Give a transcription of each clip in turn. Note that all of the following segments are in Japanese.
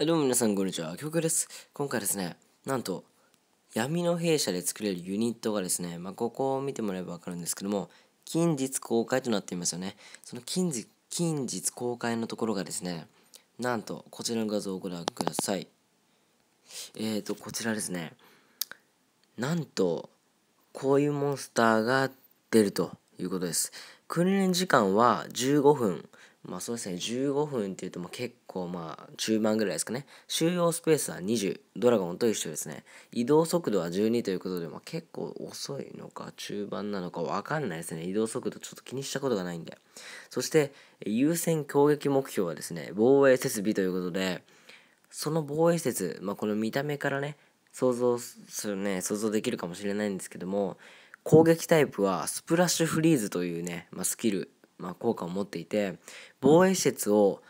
どうも皆さん、こんにちは。キョウクです。今回ですね、なんと闇の弊社で作れるユニットがですね、ここを見てもらえば分かるんですけども、近日公開となっていますよね。その近日公開のところがですね、なんとこちらの画像をご覧ください。こちらですね、なんとこういうモンスターが出るということです。訓練時間は15分、そうですね、15分っていうと結構中盤ぐらいですかね。収容スペースは20、ドラゴンと一緒ですね。移動速度は12ということで、結構遅いのか中盤なのか分かんないですね。移動速度ちょっと気にしたことがないんで。そして優先攻撃目標はですね、防衛設備ということで、その防衛施設、この見た目からね想像できるかもしれないんですけども、攻撃タイプはスプラッシュフリーズというね、スキル効果を持っていて、防衛施設を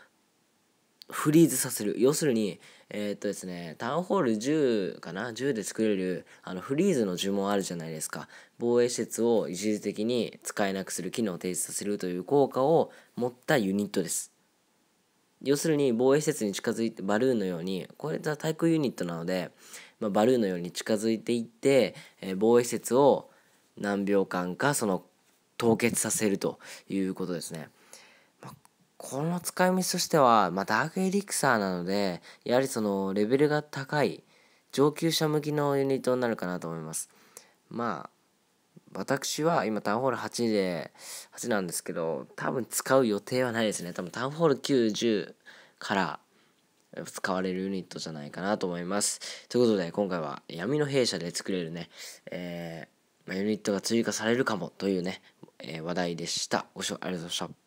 フリーズさせる。要するにですね、タウンホール10かな、10で作れるフリーズの呪文あるじゃないですか。防衛施設を一時的に使えなくする機能を停止させるという効果を持ったユニットです。要するに防衛施設に近づいて、バルーンのように、これは対空ユニットなので、バルーンのように近づいていって防衛施設を何秒間か凍結させるということですね。この使い道としては、ダークエリクサーなので、やはりレベルが高い上級者向きのユニットになるかなと思います。私は今タウンホール8なんですけど、多分使う予定はないですね。多分タウンホール9、10から使われるユニットじゃないかなと思います。ということで、今回は闇の弊社で作れるね、ユニットが追加されるかもというね、話題でした。ご視聴ありがとうございました。